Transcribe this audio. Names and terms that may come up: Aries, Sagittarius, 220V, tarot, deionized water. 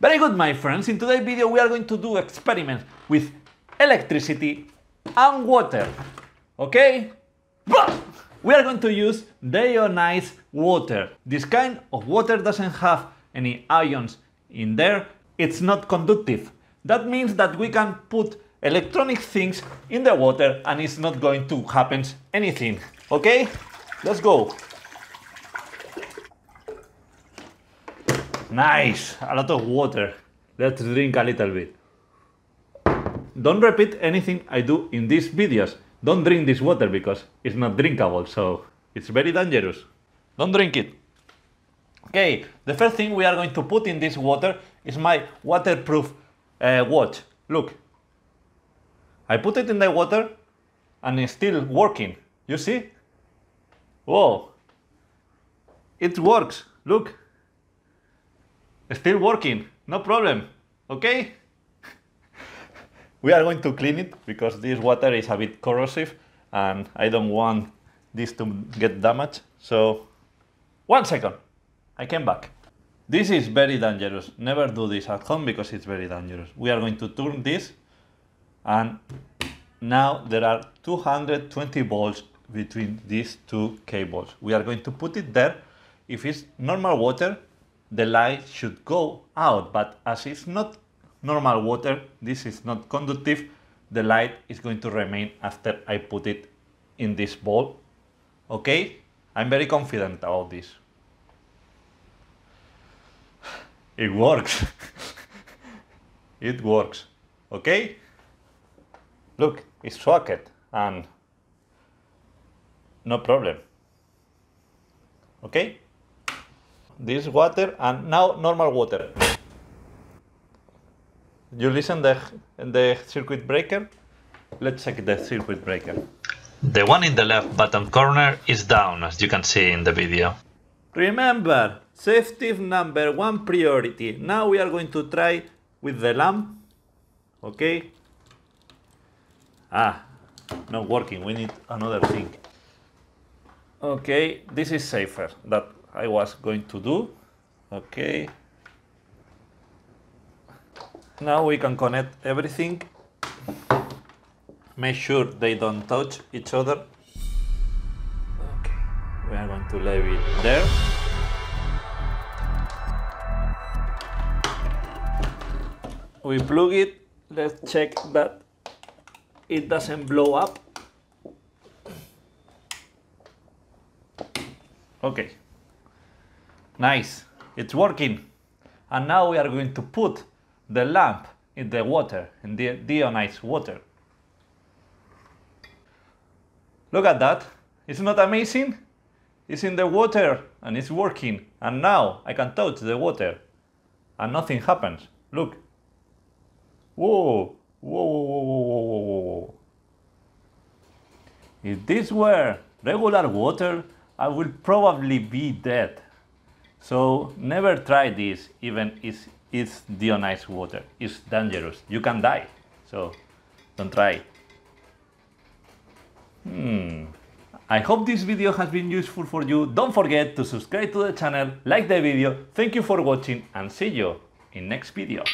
Very good, my friends. In today's video we are going to do experiments with electricity and water. Okay? But we are going to use deionized water. This kind of water doesn't have any ions in there. It's not conductive. That means that we can put electronic things in the water and it's not going to happen anything. Okay? Let's go. Nice, a lot of water. Let's drink a little bit. Don't repeat anything I do in these videos. Don't drink this water because it's not drinkable, so it's very dangerous. Don't drink it. Okay, the first thing we are going to put in this water is my waterproof watch. Look, I put it in the water and it's still working. You see? Whoa, it works. Look. Still working, no problem, okay? We are going to clean it because this water is a bit corrosive and I don't want this to get damaged. So, 1 second, I came back. This is very dangerous. Never do this at home because it's very dangerous. We are going to turn this and now there are 220 volts between these two cables. We are going to put it there. If it's normal water, the light should go out, but as it's not normal water, this is not conductive, the light is going to remain after I put it in this bowl. Okay? I'm very confident about this. It works. It works. Okay? Look, it's socket and no problem. Okay? This water and now normal water. You listen the circuit breaker? Let's check the circuit breaker. The one in the left bottom corner is down, as you can see in the video. Remember, safety number one priority. Now we are going to try with the lamp. Okay. Ah, not working. We need another thing. Okay, this is safer. That I was going to do. Okay, now we can connect everything, make sure they don't touch each other. Okay, we are going to leave it there. We plug it, let's check that it doesn't blow up. Okay. Nice, it's working. And now we are going to put the lamp in the water, in the deionized water. Look at that, it's not amazing? It's in the water and it's working. And now I can touch the water and nothing happens. Look. Whoa, whoa, whoa, whoa, whoa, whoa, whoa. If this were regular water, I would probably be dead. So never try this, even if it's deionized water. It's dangerous. You can die. So don't try it. I hope this video has been useful for you. Don't forget to subscribe to the channel, like the video. Thank you for watching and see you in next video.